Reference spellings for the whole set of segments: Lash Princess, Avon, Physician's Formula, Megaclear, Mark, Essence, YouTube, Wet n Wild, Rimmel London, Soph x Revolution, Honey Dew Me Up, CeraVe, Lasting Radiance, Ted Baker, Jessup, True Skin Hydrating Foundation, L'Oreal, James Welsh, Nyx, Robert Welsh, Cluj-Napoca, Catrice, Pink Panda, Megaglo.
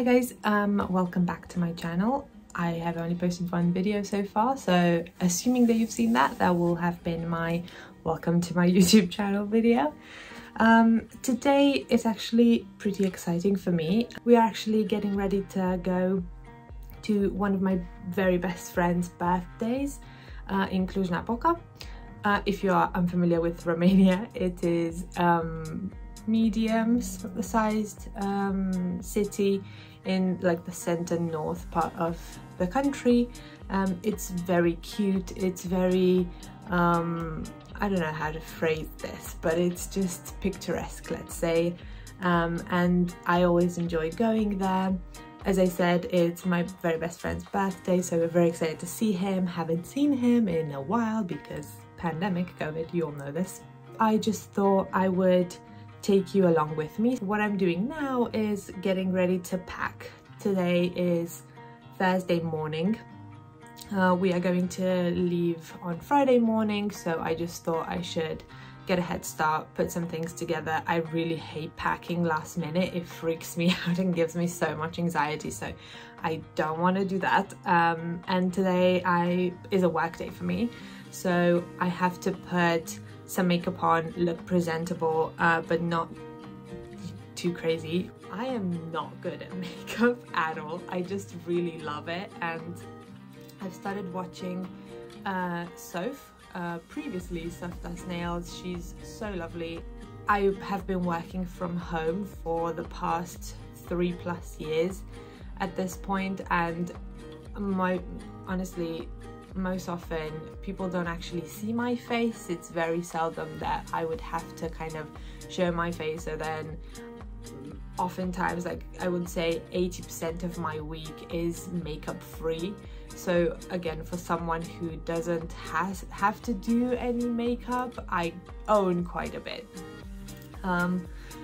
Hi guys, welcome back to my channel. I have only posted one video so far, so assuming that you've seen that, that will have been my welcome to my YouTube channel video. Today is actually pretty exciting for me. We are actually getting ready to go to one of my very best friend's birthdays in Cluj-Napoca. If you are unfamiliar with Romania, it is medium-sized city in like the center north part of the country. It's very cute, it's very I don't know how to phrase this, but it's just picturesque, let's say, and I always enjoy going there. As I said, it's my very best friend's birthday, so we're very excited to see him. Haven't seen him in a while because pandemic, COVID, you all know this. I just thought I would take you along with me. What I'm doing now is getting ready to pack. Today is Thursday morning. We are going to leave on Friday morning, so I just thought I should get a head start, put some things together. I really hate packing last minute. It freaks me out and gives me so much anxiety, so I don't want to do that. And today is a work day for me, so I have to put some makeup on, look presentable, but not too crazy. I am not good at makeup at all. I just really love it, and I've started watching Soph. Previously, Soph Does Nails. She's so lovely. I have been working from home for the past 3+ years at this point, and honestly, most often people don't actually see my face. It's very seldom that I would have to kind of show my face, so then oftentimes, like I would say 80% of my week is makeup free. So again, for someone who doesn't have to do any makeup, I own quite a bit,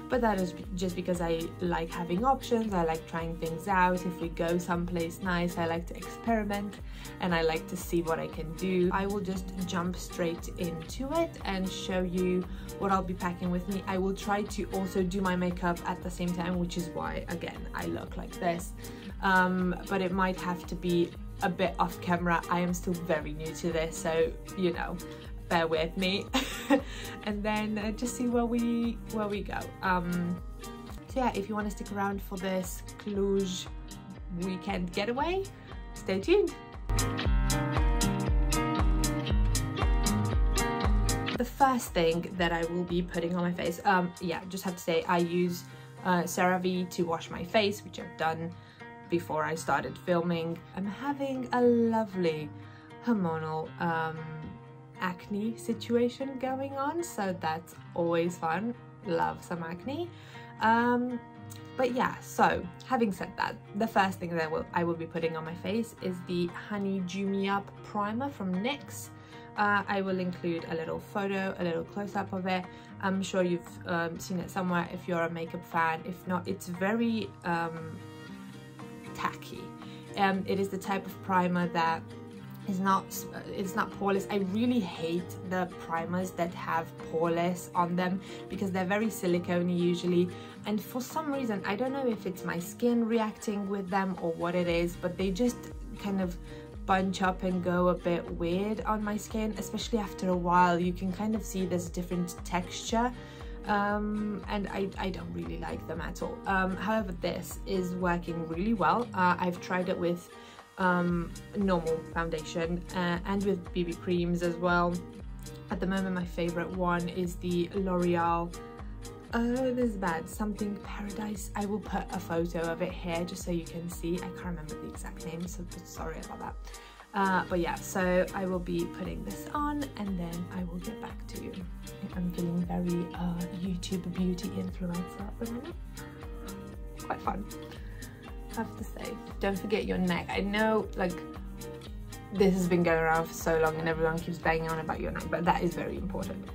but that is just because I like having options, I like trying things out. If we go someplace nice, I like to experiment and I like to see what I can do. I will just jump straight into it and show you what I'll be packing with me. I will try to also do my makeup at the same time, which is why, again, I look like this, but it might have to be a bit off camera. I am still very new to this, so, you know, bear with me. And then just see where we go. So yeah, if you want to stick around for this Cluj weekend getaway, stay tuned. The first thing that I will be putting on my face, yeah, just have to say I use CeraVe to wash my face, which I've done before I started filming. I'm having a lovely hormonal acne situation going on, so that's always fun. Love some acne. But yeah, so having said that, the first thing that I will be putting on my face is the Honey Dew Me Up primer from Nyx. I will include a little photo, a little close-up of it. I'm sure you've seen it somewhere if you're a makeup fan. If not, it's very tacky. It is the type of primer that it's not poreless. I really hate the primers that have poreless on them because they're very silicone-y usually, and for some reason, I don't know if it's my skin reacting with them or what it is, but they just kind of bunch up and go a bit weird on my skin, especially after a while. You can kind of see there's a different texture, and I don't really like them at all. However, this is working really well. I've tried it with normal foundation and with BB creams as well. At the moment, my favorite one is the L'Oreal, this is bad, something Paradise. I will put a photo of it here just so you can see. I can't remember the exact name, so sorry about that. But yeah, so I will be putting this on and then I will get back to you. I'm feeling very YouTube beauty influencer at the moment. Quite fun, I have to say. Don't forget your neck. I know, like, this has been going around for so long and everyone keeps banging on about your neck, but that is very important.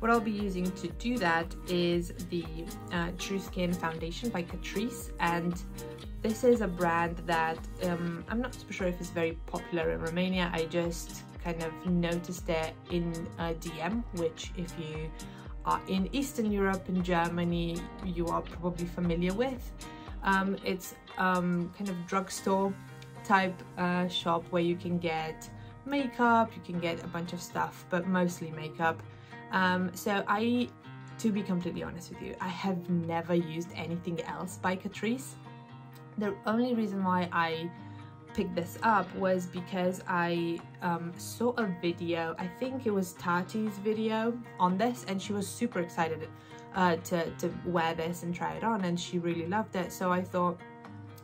What I'll be using to do that is the True Skin foundation by Catrice, and this is a brand that I'm not super sure if it's very popular in Romania. I just kind of noticed it in a DM, which if you in Eastern Europe and Germany you are probably familiar with. It's kind of drugstore type shop where you can get makeup, you can get a bunch of stuff, but mostly makeup. So to be completely honest with you, I have never used anything else by Catrice. The only reason why I picked this up was because I saw a video, I think it was Tati's video on this, and she was super excited to wear this and try it on, and she really loved it. So I thought,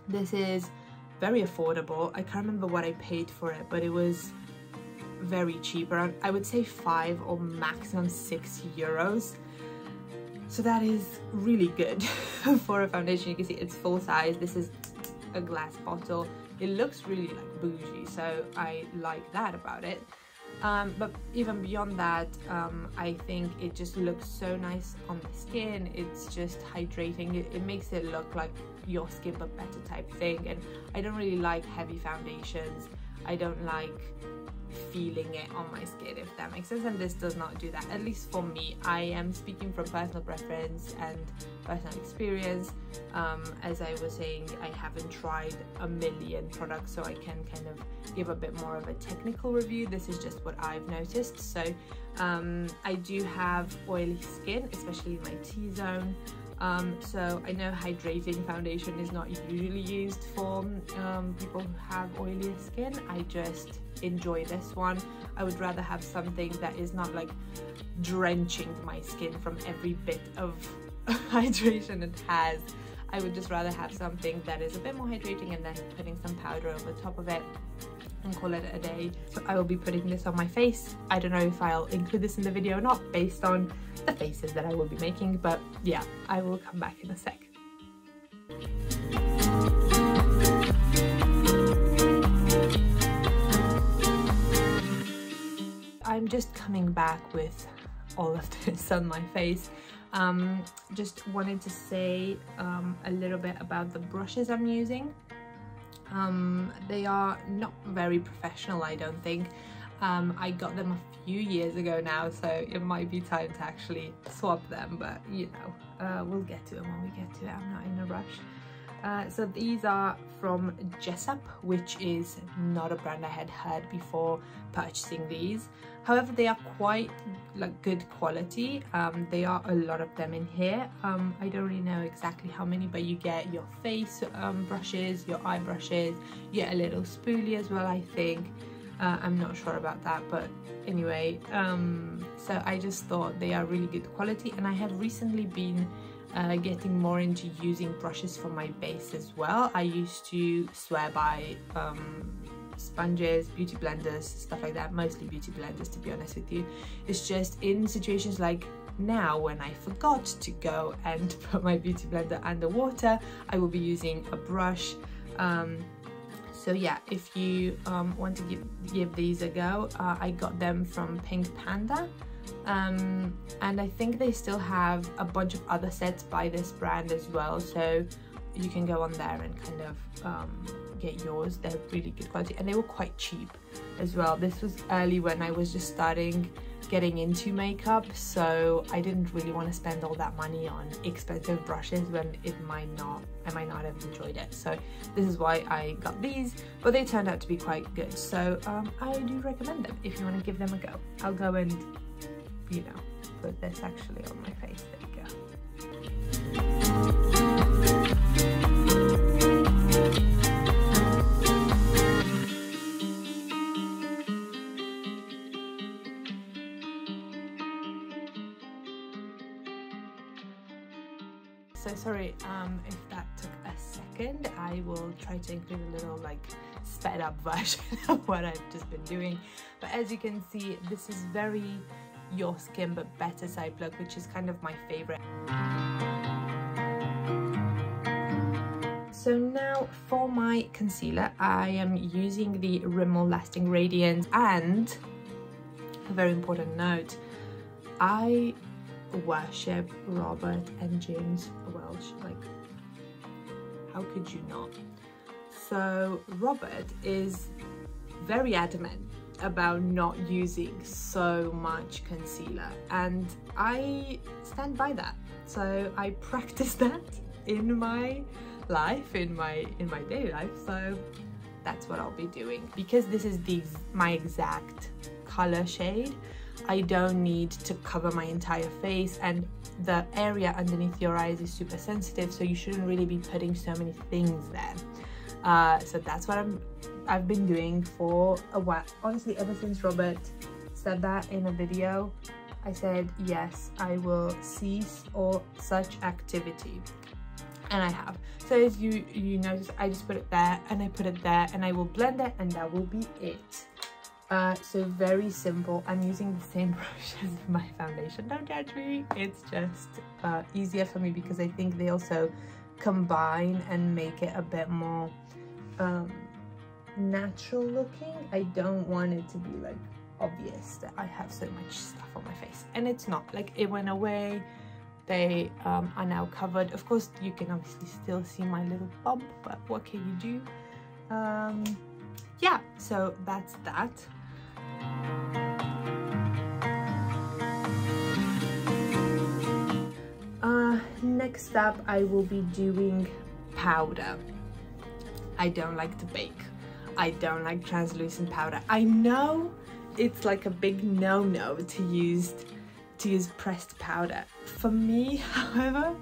this is very affordable. I can't remember what I paid for it, but it was very cheap, around I would say 5 or maximum 6 euros. So that is really good for a foundation. You can see it's full size. This is a glass bottle. It looks really like bougie, so I like that about it. But even beyond that, I think it just looks so nice on the skin. It's just hydrating. It makes it look like your skin but better type thing. And I don't really like heavy foundations. I don't like feeling it on my skin, if that makes sense, and this does not do that, at least for me. I am speaking from personal preference and personal experience. As I was saying, I haven't tried a million products, so I can kind of give a bit more of a technical review. This is just what I've noticed. So I do have oily skin, especially my T-zone, so I know hydrating foundation is not usually used for people who have oilier skin. I just enjoy this one. I would rather have something that is not like drenching my skin from every bit of hydration it has. I would just rather have something that is a bit more hydrating and then putting some powder over the top of it and call it a day. So I will be putting this on my face. I don't know if I'll include this in the video or not based on the faces that I will be making, but yeah, I will come back in a sec. I'm just coming back with all of this on my face. Just wanted to say a little bit about the brushes I'm using. They are not very professional, I don't think. I got them a few years ago now, so it might be time to actually swap them, but you know, we'll get to them when we get to it. I'm not in a rush. So these are from Jessup, which is not a brand I had heard before purchasing these. However, they are quite like good quality. They are a lot of them in here. I don't really know exactly how many, but you get your face brushes, your eye brushes, you get a little spoolie as well, I think. I'm not sure about that, but anyway, so I just thought they are really good quality, and I have recently been getting more into using brushes for my base as well. I used to swear by sponges, beauty blenders, stuff like that, mostly beauty blenders, to be honest with you. It's just in situations like now when I forgot to go and put my beauty blender underwater, I will be using a brush. So yeah, if you want to give these a go, I got them from Pink Panda. And I think they still have a bunch of other sets by this brand as well, so you can go on there and kind of get yours. They're really good quality, and they were quite cheap as well. This was early when I was just starting getting into makeup, so I didn't really want to spend all that money on expensive brushes when I might not have enjoyed it. So this is why I got these, but they turned out to be quite good. So I do recommend them if you want to give them a go. I'll go and, you know, put this actually on my face. There you go. So sorry if that took a second. I will try to include a little like sped up version of what I've just been doing. But as you can see, this is very your skin but better side look, which is kind of my favorite. So now for my concealer, I am using the Rimmel Lasting Radiance, and a very important note, I worship Robert and James Welsh. Like, how could you not? So Robert is very adamant about not using so much concealer, and I stand by that. So I practice that in my life, in my daily life, so that's what I'll be doing. Because this is my exact color shade, I don't need to cover my entire face, and the area underneath your eyes is super sensitive, so you shouldn't really be putting so many things there. So that's what I've been doing for a while. Honestly, ever since Robert said that in a video, I said, yes, I will cease all such activity. And I have. So as you notice, I just put it there and I put it there and I will blend it and that will be it. So very simple. I'm using the same brush as my foundation. Don't judge me. It's just easier for me because I think they also combine and make it a bit more natural looking. I don't want it to be like obvious that I have so much stuff on my face, and it's not. Like, it went away. They are now covered. Of course, you can obviously still see my little bump, but what can you do? Yeah, so that's that. Next up, I will be doing powder. I don't like to bake. I don't like translucent powder. I know it's like a big no-no to use pressed powder. For me, however,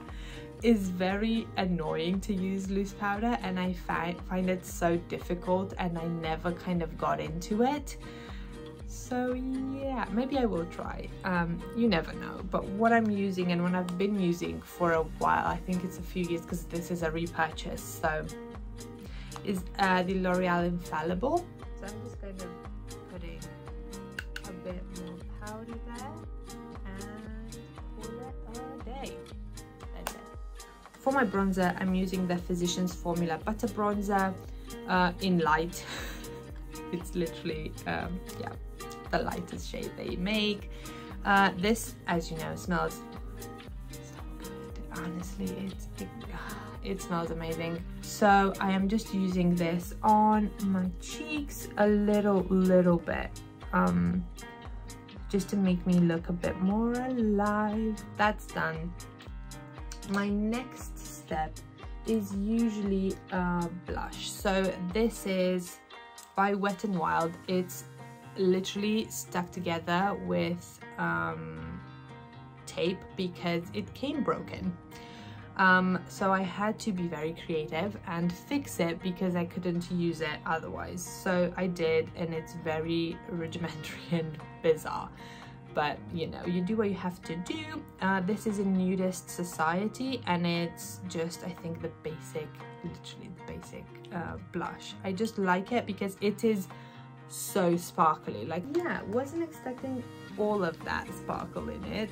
is very annoying to use loose powder, and I find it so difficult, and I never kind of got into it. So yeah, maybe I will try. You never know. But what I'm using and what I've been using for a while, I think it's a few years because this is a repurchase, so is the L'Oreal Infallible. So I'm just kind of putting a bit more powder there. For my bronzer, I'm using the Physician's Formula Butter Bronzer in light. It's literally, yeah, the lightest shade they make. This, as you know, smells so good. Honestly, it smells amazing. So I am just using this on my cheeks a little bit. Just to make me look a bit more alive. That's done. My next step is usually a blush. So this is by Wet n Wild. It's literally stuck together with tape because it came broken. So I had to be very creative and fix it because I couldn't use it otherwise. So I did, and it's very rudimentary and bizarre. But you know, you do what you have to do. This is a Nudist Society, and it's just, I think, the basic, literally the basic blush. I just like it because it is so sparkly. Like, yeah, wasn't expecting all of that sparkle in it,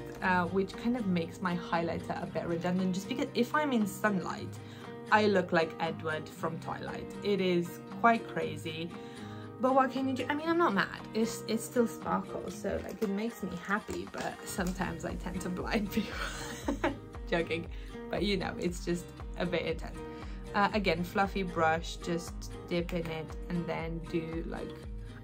which kind of makes my highlighter a bit redundant, just because if I'm in sunlight, I look like Edward from Twilight. It is quite crazy. But what can you do? I mean, I'm not mad. It still sparkles, so like, it makes me happy, but sometimes I tend to blind people. Joking. But you know, it's just a bit intense. Again, fluffy brush, just dip in it and then do like,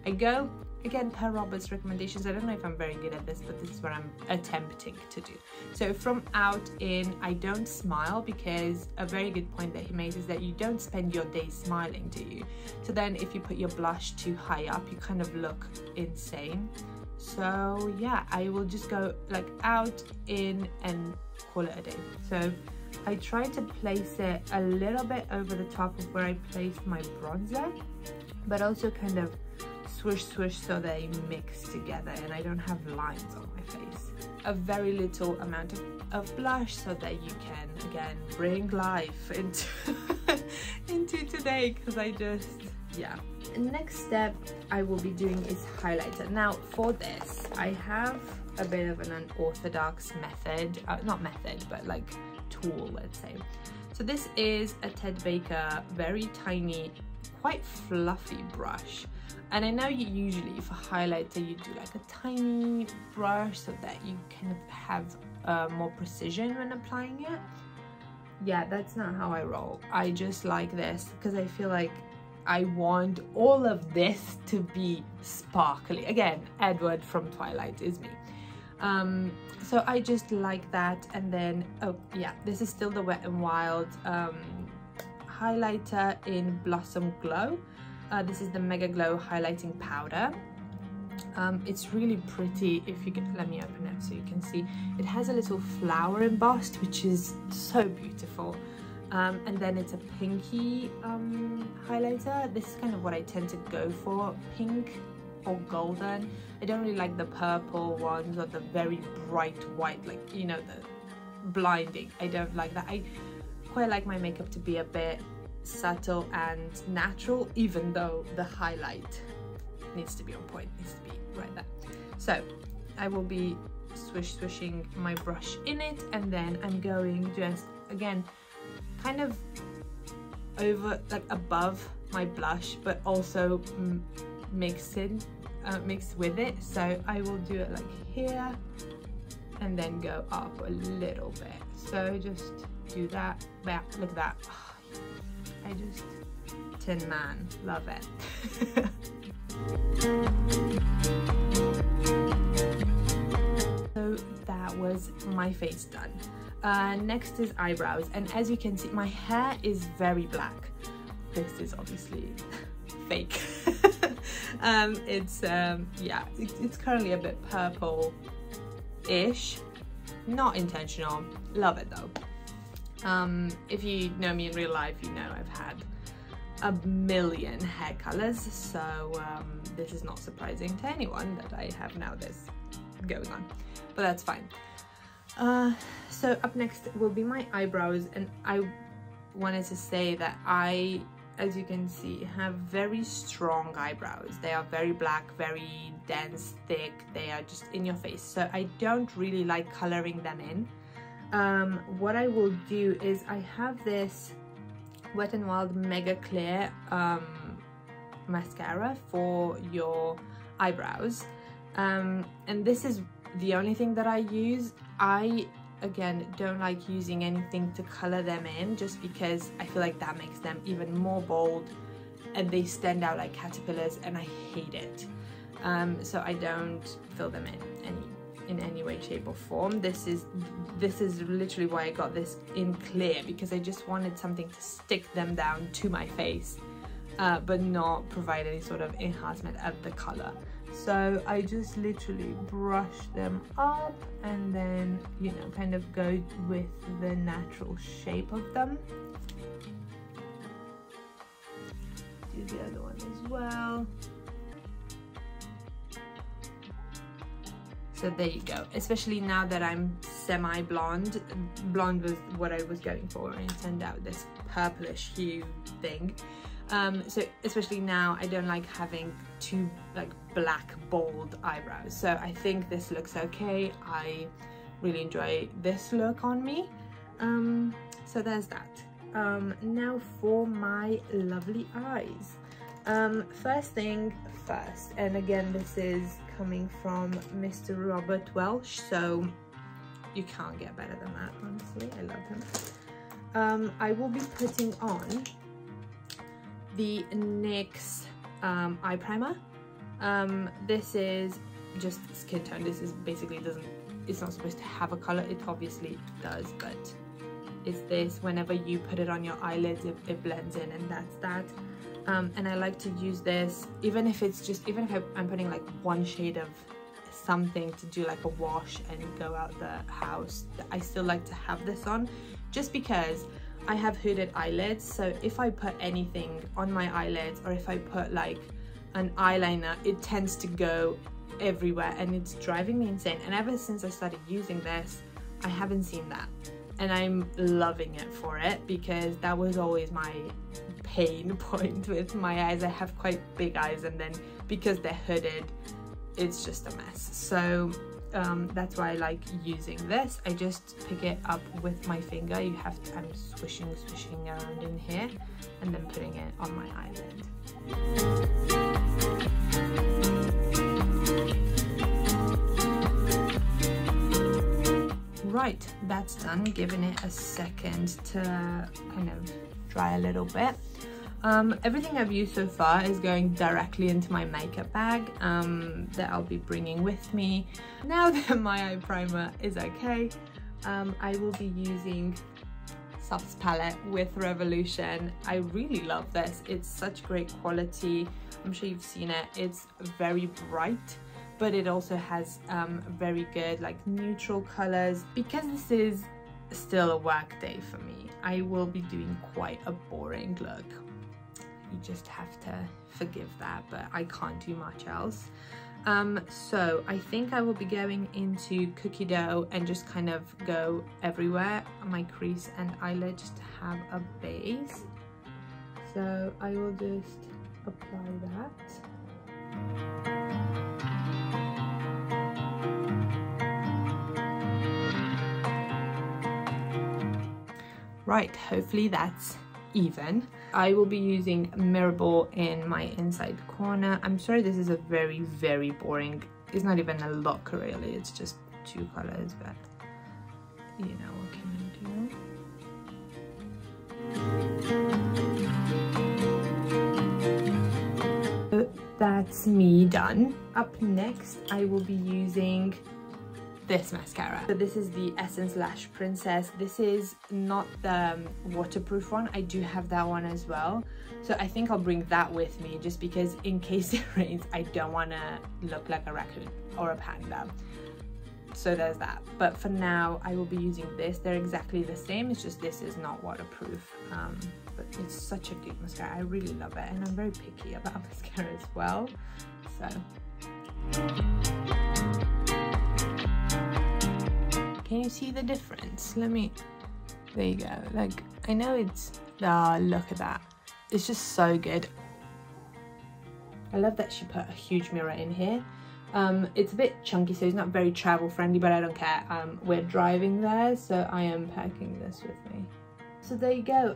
I go, again, per Robert's recommendations. I don't know if I'm very good at this, but this is what I'm attempting to do. So from out in, I don't smile, because a very good point that he made is that you don't spend your day smiling, do you? So then if you put your blush too high up, you kind of look insane. So yeah, I will just go like out, in, and call it a day. So I try to place it a little bit over the top of where I placed my bronzer, but also kind of swish swish so they mix together and I don't have lines on my face. A very little amount of blush so that you can again bring life into into today, because I just, yeah. Next step I will be doing is highlighter. Now for this I have a bit of an unorthodox method, not method, but like tool, let's say. So this is a Ted Baker very tiny, quite fluffy brush. And I know you usually, for highlighter, you do like a tiny brush so that you kind of have more precision when applying it. Yeah, that's not how I roll. I just like this because I feel like I want all of this to be sparkly. Again, Edward from Twilight is me. So I just like that. And then, oh yeah, this is still the Wet n Wild highlighter in Blossom Glow. This is the Mega Glow highlighting powder. It's really pretty. If you can, let me open it so you can see. It has a little flower embossed, which is so beautiful. And then it's a pinky highlighter. This is kind of what I tend to go for, pink or golden. I don't really like the purple ones or the very bright white, like, you know, the blinding. I don't like that. I quite like my makeup to be a bit subtle and natural, even though the highlight needs to be on point, needs to be right there. So I will be swishing my brush in it, and then I'm going just again kind of over, like above my blush, but also mix with it. So I will do it like here and then go up a little bit. So just do that back, look at that. Oh, I just Tin Man, love it. So that was my face done. Next is eyebrows, and as you can see, my hair is very black. This is obviously fake. It's yeah, it's currently a bit purple-ish, not intentional. Love it though. If you know me in real life, you know I've had a million hair colors, so this is not surprising to anyone that I have now this going on, but that's fine. So up next will be my eyebrows, and I wanted to say that I, as you can see, have very strong eyebrows. They are very black, very dense, thick. They are just in your face, so I don't really like coloring them in. What I will do is I have this Wet n Wild Mega Clear mascara for your eyebrows, and this is the only thing that I use. I again don't like using anything to color them in, just because I feel like that makes them even more bold and they stand out like caterpillars, and I hate it. So I don't fill them in any way, shape or form. This is literally why I got this in clear, because I just wanted something to stick them down to my face, but not provide any sort of enhancement of the color. So I just literally brush them up and then, you know, kind of go with the natural shape of them. Do the other one as well. So there you go, especially now that I'm semi-blonde. Blonde was what I was going for, and it turned out this purplish hue thing. So especially now, I don't like having too like black, bold eyebrows. So I think this looks okay. I really enjoy this look on me. So there's that. Now for my lovely eyes. First thing first, and again, this is coming from Mr. Robert Welsh, so you can't get better than that, honestly. I love him. I will be putting on the NYX eye primer. This is just skin tone. This is basically it's not supposed to have a color. It obviously does, but it's this. Whenever you put it on your eyelids, it blends in, and that's that. And I like to use this, even if it's just, even if I'm putting like one shade of something to do like a wash and go out the house, I still like to have this on, just because I have hooded eyelids. So if I put anything on my eyelids, or if I put like an eyeliner, it tends to go everywhere, and it's driving me insane. And ever since I started using this, I haven't seen that, and I'm loving it for it, because that was always my pain point with my eyes. I have quite big eyes, and then because they're hooded, it's just a mess. So that's why I like using this. I just pick it up with my finger. You have to, I'm swishing around in here and then putting it on my eyelid. Right, that's done. Giving it a second to kind of dry a little bit. Everything I've used so far is going directly into my makeup bag that I'll be bringing with me. Now that my eye primer is okay, I will be using Soph's palette with Revolution. I really love this. It's such great quality. I'm sure you've seen it. It's very bright, but it also has very good like neutral colors. Because this is still a work day for me, I will be doing quite a boring look. You just have to forgive that, but I can't do much else. So I think I will be going into cookie dough and just kind of go everywhere. My crease and eyelid just to have a base. So I will just apply that. Right, hopefully that's even. I will be using mirror ball in my inside corner. I'm sorry, this is a very boring, it's not even a look really, it's just two colors, but you know, what can I do? That's me done. Up next, I will be using this mascara. So this is the Essence Lash Princess. This is not the waterproof one. I do have that one as well. So I think I'll bring that with me just because in case it rains, I don't want to look like a raccoon or a panda. So there's that. But for now, I will be using this. They're exactly the same. It's just this is not waterproof. But it's such a good mascara. I really love it. And I'm very picky about mascara as well. So... Can you see the difference? Let me, there you go. Like, I know it's, ah, look at that. It's just so good. I love that she put a huge mirror in here. It's a bit chunky, so it's not very travel friendly, but I don't care. We're driving there, so I am packing this with me. So there you go.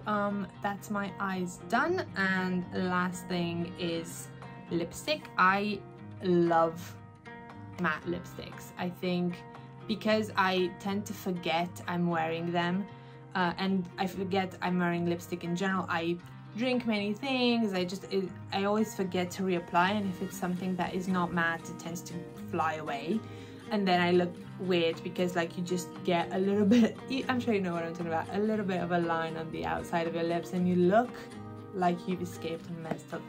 That's my eyes done. And last thing is lipstick. I love matte lipsticks. I think because I tend to forget I'm wearing them and I forget I'm wearing lipstick in general. I drink many things, I always forget to reapply, and if it's something that is not matte, it tends to fly away. And then I look weird because like you just get a little bit, I'm sure you know what I'm talking about, a little bit of a line on the outside of your lips and you look like you've escaped a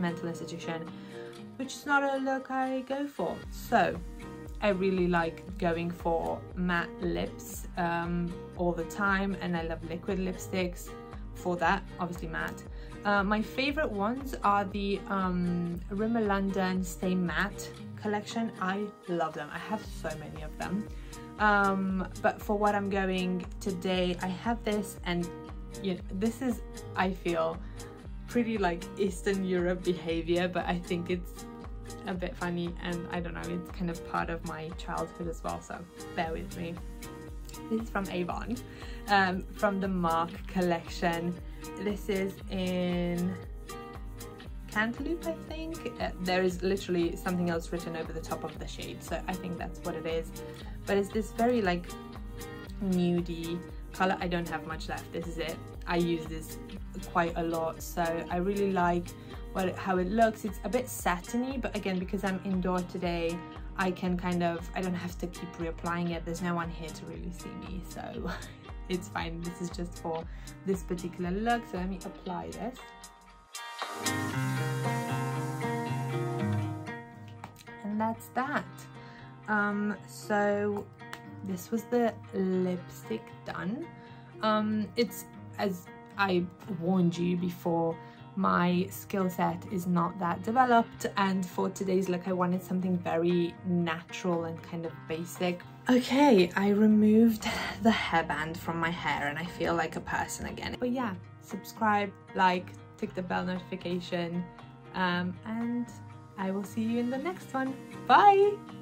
mental institution, which is not a look I go for. So I really like going for matte lips all the time, and I love liquid lipsticks for that, obviously matte. My favorite ones are the Rimmel London Stay Matte collection. I love them. I have so many of them. But for what I'm going today, I have this, and you know, this is, I feel, pretty like Eastern Europe behavior, but I think it's a bit funny, and I don't know, it's kind of part of my childhood as well, so bear with me. This is from Avon, from the Mark collection. This is in Cantaloupe, I think. There is literally something else written over the top of the shade, so I think that's what it is. But it's this very like nudie color. I don't have much left, this is it. I use this quite a lot, so I really like how it looks. It's a bit satiny, but again, because I'm indoor today, I can kind of, I don't have to keep reapplying it. There's no one here to really see me, so it's fine. This is just for this particular look. So let me apply this. And that's that. So this was the lipstick done. It's, as I warned you before, my skill set is not that developed, and for today's look I wanted something very natural and kind of basic. Okay, I removed the hairband from my hair and I feel like a person again. But yeah, subscribe, like, tick the bell notification, and I will see you in the next one. Bye!